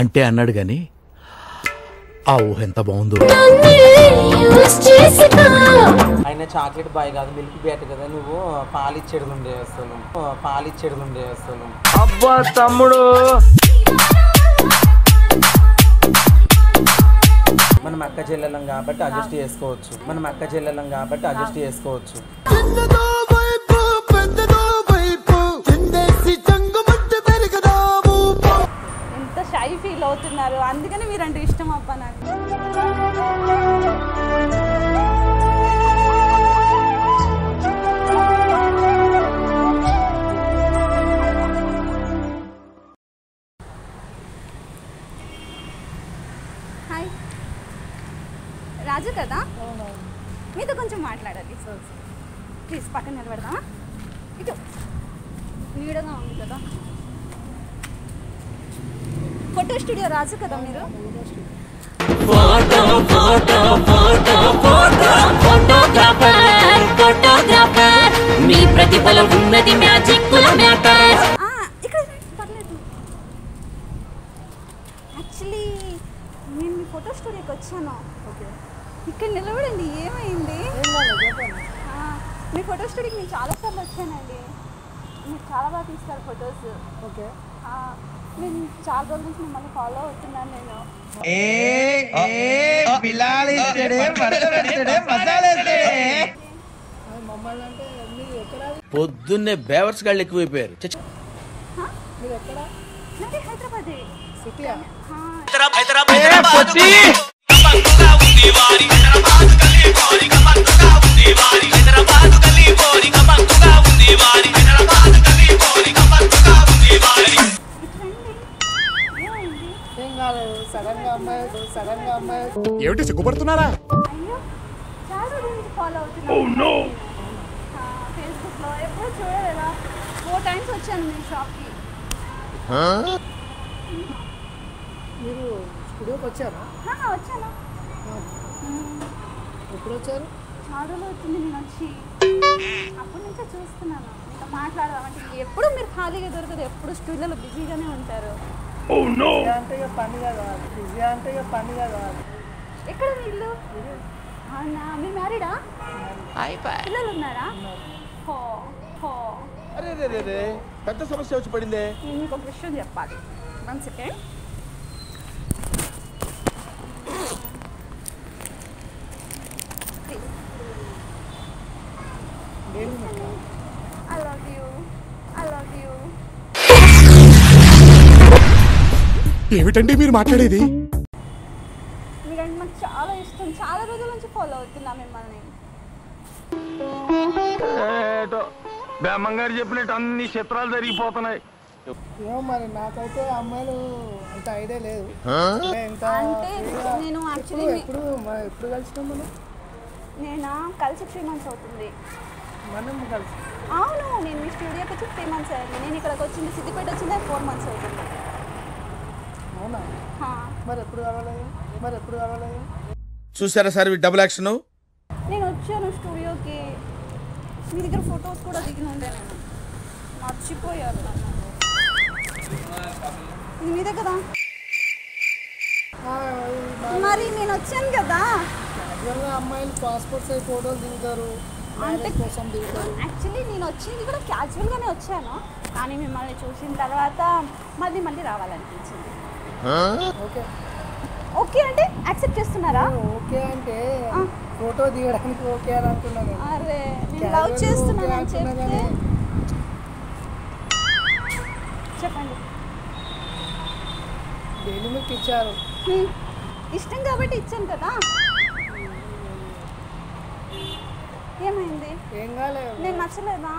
అంటే అన్నాడు గాని ఆ ఊహ ఎంత బాగుందో. ఆయన చాక్లెట్ బాయ్ కాదు మిల్క్ బ్యాట్ కదా, నువ్వు పాలిచ్చేడు ఉండే అసలు పాలిచ్చేడు ఉండే అసలు. అబ్బా తమ్ముడు మనం అక్క చెల్లెలం కాబట్టి అడ్జస్ట్ చేసుకోవచ్చు, మనం అక్క చెల్లెలం కాబట్టి అడ్జస్ట్ చేసుకోవచ్చు. ఎంత షై ఫీల్ అవుతున్నారు, అందుకని మీరంటే ఇష్టం. అబ్బా నాకు రాజు కదా, మీతో కొంచెం మాట్లాడాలి. ప్లీజ్ పక్కన నిలబెడతామా? ఇటు నీడగా ఉంది కదా. ఫోటో స్టూడియో రాజు కదా మీరు? ఇక్కడ పర్లేదు. యాక్చువల్లీ నేను మీ ఫోటో స్టూడియోకి వచ్చాను. ఇక్కడ నిలబడండి. ఏమైంది? మీ ఫోటో స్టూడియోకి నేను చాలాసార్లు వచ్చానండి. మీరు చాలా బాగా తీస్తారు ఫొటోస్. ఓకే, నేను చాలా రోజుల నుంచి మిమ్మల్ని ఫాలో అవుతున్నాను. నేను పొద్దున్నే బేవర్స్ గాళ్ళు ఎక్కువైపోయారు. హైదరాబాద్ ఏమిటి సిగ్గుపడుతున్నారా? మీరు స్టూడియోకి వచ్చారా? వచ్చాను. ఎప్పుడు వచ్చారు? చాలా రోజులు అవుతుంది నేను వచ్చి, అప్పటి నుంచే చూస్తున్నాను. ఇంకా మాట్లాడదామంటే ఎప్పుడు మీరు ఖాళీగా దొరకదు, ఎప్పుడు స్టూడియోలో బిజీగానే ఉంటారు. అంటే పని కదా, బిజీ అంటే పని కదా. ఎక్కడ మీ ఇల్లు? అవునా, మీరు మ్యారీడా? పిల్లలు ఉన్నారా? పెద్ద సమస్య వచ్చి పడింది. నేను మీకు ఒక విషయం చెప్పాలి. 1 సెకండ్. ఏమిటండి మీరు మాట్లాడేది? మీరంటే నాకు చాలా ఇష్టం, చాలా రోజుల నుంచి ఫాలో అవుతున్నా మిమ్మల్ని. బ్రహ్మంగారు చెప్పినట్టు అన్ని చిత్రాలు జరిగిపోతున్నాయి. మరి నాకైతే అమ్మాయిలు అంత ఐడియా లేదు. అంటే నేను యాక్చువల్లీ ఎప్పుడు కలిసినా మనం నేనా కలిసి 3 months అవుతుంది. మనం కలిసి? అవును, నేను మీ స్టూడియోకి వచ్చి 3 months అయ్యింది. నేను ఇక్కడికి వచ్చింది సిద్దిపేట వచ్చింది 4 months అవుతుంది. అవునా? మరి ఎప్పుడు కావాలి? మరి ఎప్పుడు కావాలి? చూసారా సార్ డబుల్ యాక్షన్. నేను వచ్చాను స్టూడియోకి, మీ దగ్గర ఫొటోస్ కూడా దిగిన ఉండే, నేను మర్చిపోయాను. ఇది మీదే కదా? మరి నేను వచ్చాను కదా. అమ్మాయిలు పాస్పోర్ట్స్ అయి ఫోటోలు దిగుతారు. యాక్చువల్లీ నేను వచ్చింది కూడా క్యాజువల్గానే వచ్చాను, కానీ మిమ్మల్ని చూసిన తర్వాత మళ్ళీ మళ్ళీ రావాలనిపించింది. ఓకే ఓకే అంటే యాక్సెప్ట్ చేస్తున్నారా? ఓకే అంటే ఫోటో దిగడానికి ఓకే అని అనుకున్నాను. అరే నేను లవ్ చేస్తున్నాను అని చెప్తే చెప్పండి. డైలీ మీకు ఇచ్చారు ఇష్టం కాబట్టి ఇచ్చాను కదా. ఏమైంది? ఏం కాలేదు. నేను నచ్చలేదా?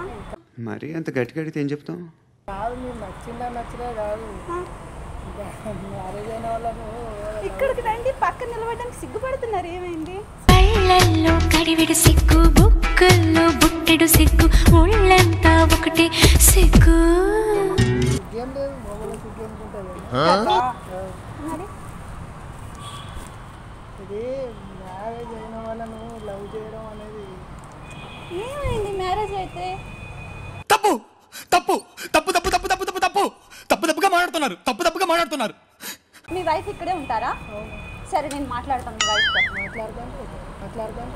మరి అంత గట్టిగా అడిగితే ఏం చెప్తాం? కాదు మీరు నచ్చిందా నచ్చలే కాదు. ఇక్కడికి రండి, పక్కన నిలబడడానికి సిగ్గుపడుతున్నారు. ఏమైంది? ఏమైంది? మ్యారేజ్ అయితే తప్పు తప్పుగా మాట్లాడుతున్నారు మీ వైఫ్ ఇక్కడే ఉంటారా సరే నేను మాట్లాడతాను మీ వైఫ్ తో మాట్లాడదాం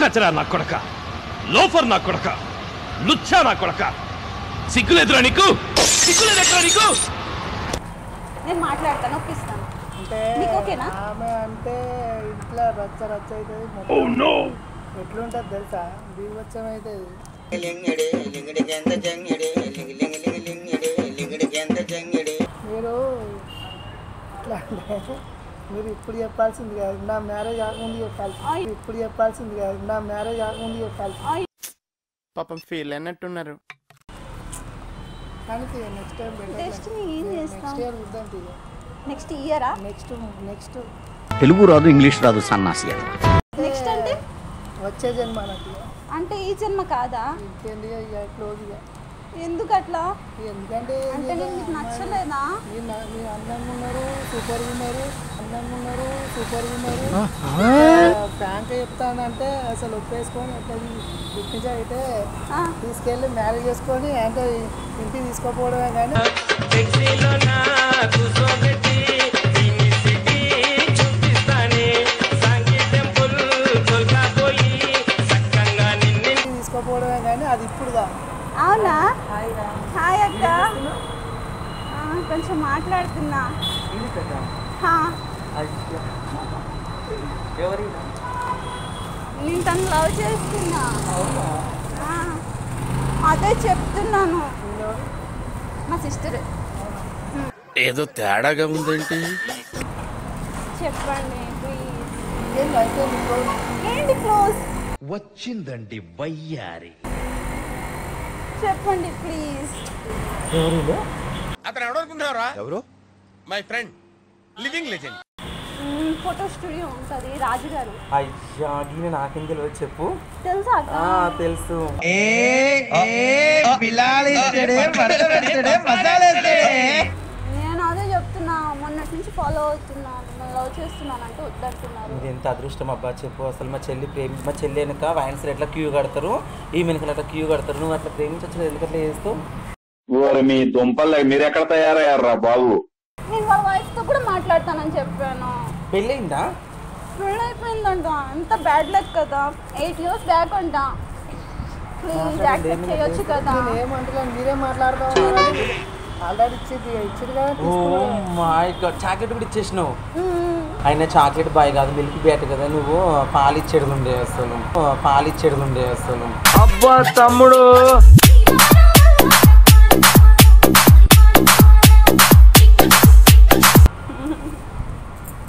కచరా నా కొడక లోఫర్ నా కొడక లుచ్చా నా కొడక సిగ్గులేదురా నీకు నేను మాట్లాడతాను ఒప్పిస్తాను అంటే మీకు ఓకేనా ఆమె అంటే ఇట్లా రచ్చ అయితది ఓ నో ఎట్లా ఉంటది తెలుసా దీవచ్చం అయితది లింగడే లింగడే గంద జంగడే లింగ లింగ లింగ లింగడే లింగడే గంద జంగడే మీరు ఇట్లా మీరు ఇప్పుడు చెప్పాల్సింది కాదు నా మ్యారేజ్ ఆగుంది చెప్పాలి ఇప్పుడు చెప్పాల్సింది కాదు నా మ్యారేజ్ ఆగుంది చెప్పాలి పాపం ఫీల్ అన్నట్టున్నారు కానీ నెక్స్ట్ టైం నెక్స్ట్ ఏం చేస్తాం నెక్స్ట్ ఇయర్ వద్దాం తీ నెక్స్ట్ ఇయర్ ఆ నెక్స్ట్ నెక్స్ట్ తెలుగు రాదు ఇంగ్లీష్ రాదు సన్నాసి నెక్స్ట్ అంటే వచ్చే జన్మ నాకు అంటే ఈ జన్మ కాదా ఇంకేందిగా ఇయర్ క్లోజ్ ఇయర్ ఎందుకు అట్లా ఎందుకంటే అంటే నీకు నచ్చలేదా మీరు అందంగా ఉన్నారు సూపర్ ఉన్నారు అందంగా ఉన్నారు సూపర్ ఉన్నారు ఫ్రాంక్గా చెప్తానంటే అసలు ఒప్పేసుకొని అక్కడి గుర్తించి అయితే తీసుకెళ్ళి మ్యారేజ్ చేసుకొని అంటే ఇంటికి తీసుకోపోవడమే కానీ తీసుకోపోవడమే కానీ అది ఇప్పుడు కాదు అవునా హాయ్ అక్క కొంచెం మాట్లాడుతున్నా నేను తను లవ్ చేస్తున్నా అదే చెప్తున్నాను మా సిస్టర్ ఏదో తేడాగా ఉందంటే చెప్పండి ఏంటి క్లోజ్ వచ్చిందండి వయ్యారి చెప్పండి ప్లీజ్ ఎవరు అతను ఎవరు అనుకుంటారా ఎవరు my friend living legend photo studio ఉంటది రాజు గారు అయ్యా దీని నాకేం తెలియదు చెప్పు తెలుసా తెలుసు ఏ ఏ బిలాలి చెడే మసాలా చెడే మసాలా చెడే నేను అదే చెప్తున్నా మొన్నటి నుంచి ఫాలో అవుతున్నాను లవ్ చేస్తున్నాను అంటే వద్దంటున్నారు ఇది ఎంత అదృష్టం అబ్బా చెప్పు అసలు మా చెల్లి ప్రేమి మా చెల్లి వెనక వాయిన్స్ ఎట్లా క్యూ కడతారు ఈ మెనకలు అట్లా క్యూ కడతారు నువ్వు అట్లా ప్రేమించవచ్చు ఎందుకు అట్లా చేస్తావు మీ దుంపల్ మీరు ఎక్కడ తయారయ్యారా బాబు నేను మా వైఫ్ తో కూడా మాట్లాడతానని చెప్పాను పెళ్ళైందా పెళ్ళైపోయిందంట ఎంత బ్యాడ్ లక్ కదా 8 years బ్యాక్ అంట ప్లీజ్ యాక్సెప్ట్ చేయొచ్చు కదా ఏమంటున్నా మీరే మాట్లాడతావు ఆల్రెడీ ఇచ్చిగా చాక్లెట్ కూడా ఇచ్చేసినావు అయినా చాక్లెట్ బాయ్ కాదు మిల్క్ బ్యాట్ కదా నువ్వు పాలిచ్చేడుండే అసలు అబ్బా తమ్ముడు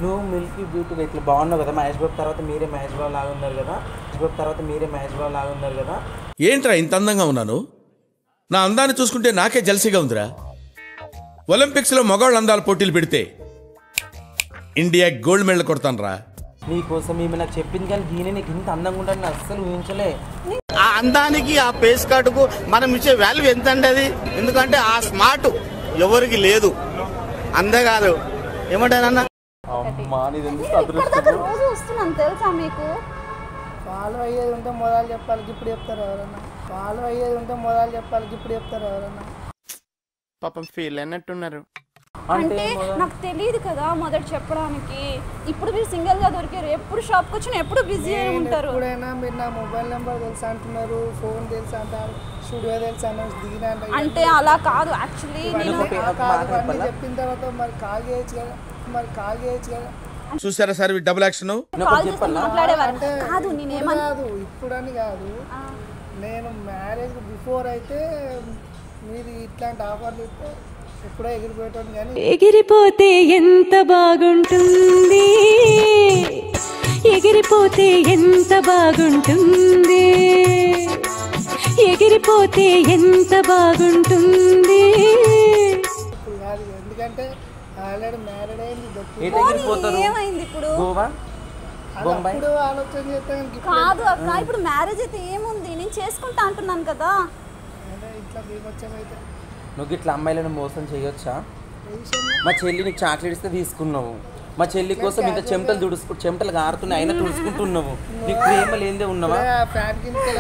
నువ్వు మిల్క్ బ్యూటీ ఇట్లా బాగున్నావు కదా మహేష్ బాబు తర్వాత మీరే మహేష్ బాబు లాగా ఉన్నారు కదా ఏంట్రా ఇంత అందంగా ఉన్నాను నా అందాన్ని చూసుకుంటే నాకే జలసీగా ఉందిరా ఒలింపిక్స్లో మగవాళ్ళ అందాల పోటీలు పెడితే ఇండియా గోల్డ్ మెడల్ కొడతాను రా నీకోసం ఈమె నాకు చెప్పింది కానీ దీని నీకు ఇంత అందంగా ఉండాలని అస్సలు ఊహించలే ఆ అందానికి ఆ ఫేస్ కార్డుకు మనం ఇచ్చే వాల్యూ ఎంత అండి అది ఎందుకంటే ఆ స్మార్ట్ ఎవరికి లేదు అందగారు ఏమంటానన్నా ఫాలో అయ్యేది ఉంటే మొదలు చెప్పాలి ఇప్పుడు చెప్తారు ఎవరన్నా పాపం ఫీల్ అన్నట్టున్నారు అంటే నాకు తెలియదు కదా మొదట చెప్పడానికి ఇప్పుడు మీరు సింగిల్ గా దొరికారు ఎప్పుడు షాప్కి వచ్చినా ఎప్పుడు బిజీ అయి ఉంటారు ఎప్పుడైనా మీరు నా మొబైల్ నెంబర్ తెలుసా అంటున్నారు ఫోన్ తెలుసా అంటారు స్టూడియో తెలుసా అంటే అలా కాదు యాక్చువల్లీ నేను చెప్పిన తర్వాత మరి కాల్ చేయొచ్చు కదా చూసారా సార్ డబుల్ యాక్షన్ కాదు ఇప్పుడని కాదు నేను మ్యారేజ్ బిఫోర్ అయితే మీరు ఇట్లాంటి ఆఫర్లు ఎప్పుడో ఎగిరిపోయేటోని కానీ ఎగిరిపోతే ఎంత బాగుంటుంది ఇప్పుడు కాదు ఎందుకంటే ఆల్రెడీ మ్యారేజ్ అయింది ఏమైంది ఇప్పుడు గోవా కాదు అక్క ఇప్పుడు మ్యారేజ్ అయితే ఏముంది నేను చేసుకుంటా అంటున్నాను కదా నువ్వు ఇట్లా అమ్మాయిలను మోసం చేయొచ్చా మా చెల్లి నీకు చాక్లెట్ ఇస్తే తీసుకున్నావు మా చెల్లి కోసం ఇంత చెమటలు తుడుచుకు చెమటలు గారుతున్నాయి అయినా తుడుచుకుంటున్నావు. నీకు ప్రేమ లేనిదే ఉన్నావా?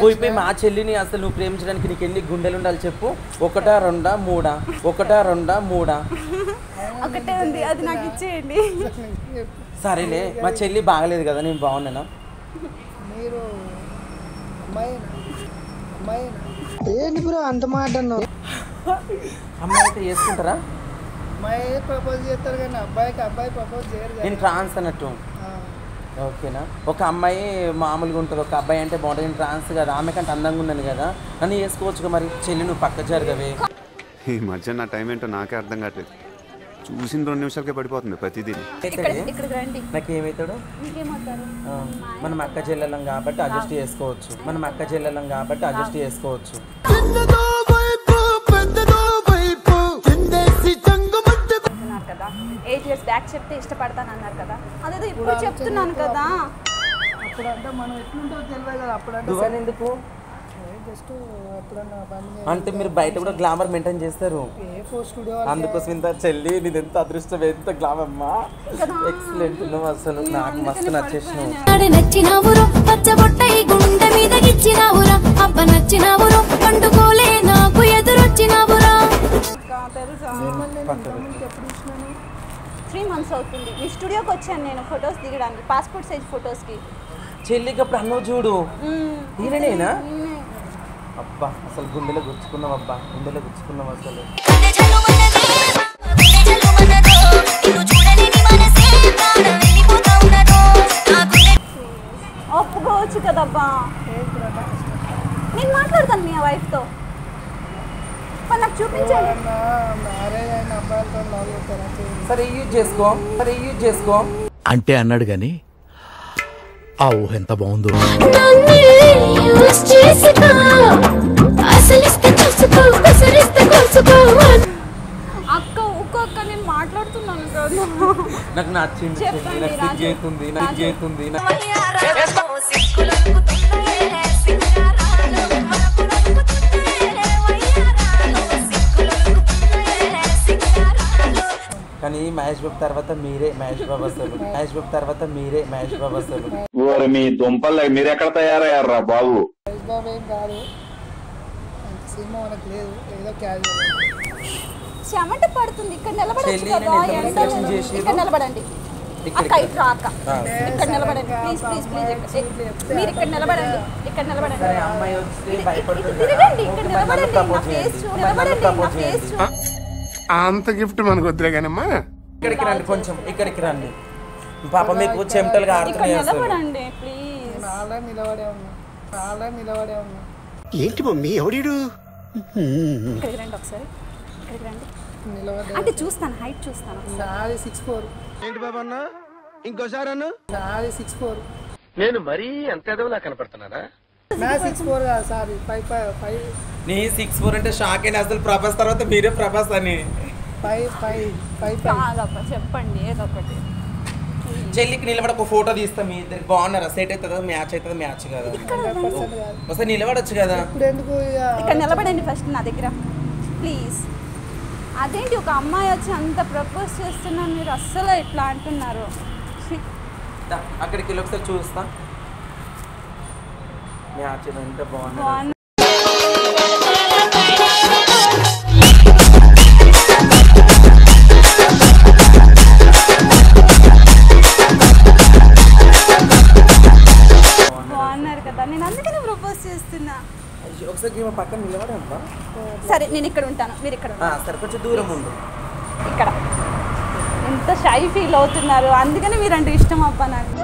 పోయిపోయి మా చెల్లిని అసలు నువ్వు ప్రేమించడానికి నీకు ఎన్ని గుండెలు ఉండాలి చెప్పు? ఒకటా రెండా మూడా? ఒకటా రెండా మూడా? ఒకటే ఉంది, అది నాకు ఇచ్చేయండి. సరేలే, మా చెల్లి బాగలేదు కదా, నేను బాగున్నానా? అంత మాట అమ్మాయి అయితే చేసుకుంటారా? నేను ట్రాన్స్ అన్నట్టు ఓకేనా? ఒక అమ్మాయి మామూలుగా ఉంటుంది, ఒక అబ్బాయి అంటే బాగుంటుంది. నేను ట్రాన్స్ కదా, ఆమె కంటే అందంగా ఉన్నాను కదా, నన్ను వేసుకోవచ్చు. మరి చెల్లి నువ్వు పక్క జరగవే. ఈ మధ్య నా టైం ఏంటో నాకే అర్థం కావట్లేదు. చూసిన 2 నిమిషాలకే పడిపోతుంది ప్రతిదీ. నాకేమవుతాడు? మనం అక్క చెల్లెలం కాబట్టి అడ్జస్ట్ చేసుకోవచ్చు. బ్యాక్ చెప్తే ఇష్టపడతాను అన్నారు కదా, అదేదో ఇప్పుడు చెప్తున్నాను కదా. అంటే మీరు బయట కూడా గ్లామర్ మెయింటైన్ చేస్తారు, అందుకోసం ఇంత చెల్లి నీది ఎంత అదృష్టం, ఎంత గ్లామర్ అమ్మా. ఎక్సలెంట్ నువ్వు, అసలు నాకు మస్తు నచ్చేసినావు. 3 months అవుతుంది మీ స్టూడియోకి వచ్చాను నేను ఫొటోస్ దిగడానికి, పాస్పోర్ట్ సైజ్ ఫొటోస్కి. చెల్లికి అప్పుడు అన్నో చూడు, నేనేనా? అబ్బా అసలు గుండెలో గుచ్చుకున్నావు, అసలు ఒప్పుకోవచ్చు కదబ్బా. నేను మాట్లాడతాను మీ వైఫ్తో, నాకు చూపించాలి. అంటే అన్నాడు గాని ఆ ఊహ ఎంత బాగుందో. అక్క ఒక్కొక్క నేను మాట్లాడుతున్నాను కదా, నాకు నచ్చింది. కానీ మహేష్ బాబు తర్వాత మీరే మహేష్ బాబు అసలు. మీ దుంపలు మీరు ఎక్కడ తయారయ్యారా బాబు? మహేష్ బాబు ఏం కాదు, సినిమా మనకు లేదు, ఏదో క్యాజువల్. చెమట పడుతుంది, ఇక్కడ నిలబడండి కదా, ఇక్కడ నిలబడండి అక్క, ఇక్కడ అక్క, ఇక్కడ నిలబడండి ప్లీజ్ ప్లీజ్ ప్లీజ్, మీరు ఇక్కడ నిలబడండి, ఇక్కడ నిలబడండి. తిరగండి, ఇక్కడ నిలబడండి, నా ఫేస్ చూడు, అంత గిఫ్ట్ మనకు వద్దులే కానమ్మా. ఇక్కడికి రండి కొంచెం, ఇక్కడికి రండి పాప, మీకు చెమటలుగా ఆడుతున్నాయి. ఏంటి మమ్మీ ఎవడు? ఇక్కడికి రండి ఒకసారి, ఇక్కడికి రండి. అంటే చూస్తాను, హైట్ చూస్తాను. 6'4". ఏంటి బాబా అన్న ఇంకోసారి అన్న? 6'4". నేను మరీ ఎంత ఎదవలా కనపడుతున్నానా? నా 6'4" కాదు సార్, 5'5". నీ 6'4" అంటే షాక్ అయిన అసలు. ప్రభాస్ తర్వాత మీరే ప్రభాస్ అని. 5'5" చెప్పండి ఏదో ఒకటి. చెల్లికి నిలబడ ఒక ఫోటో తీస్తాం, మీ ఇద్దరు బాగున్నారా? సెట్ అవుతుందా? మ్యాచ్ అవుతుందా? మ్యాచ్ కాదు ఒకసారి నిలబడొచ్చు కదా. ఇక్కడ నిలబడండి ఫస్ట్ నా దగ్గర ప్లీజ్. అదేంటి ఒక అమ్మాయి వచ్చి అంత ప్రపోజ్ చేస్తున్నాను, మీరు అస్సలు ఇట్లా అంటున్నారు. అక్కడికి వెళ్ళి ఒకసారి చూస్తా. బాగున్నారు కదా, నేను అందుకనే ప్రపోజ్ చేస్తున్నా. ఒకసారి పక్కన నిలబడమ్మా. సరే నేను ఇక్కడ ఉంటాను, మీరు ఇక్కడ ఉంటారు, కొంచెం దూరం ఉండు. ఇక్కడ ఎంత షై ఫీల్ అవుతున్నారు, అందుకని మీరంటే ఇష్టం అబ్బా నాకు.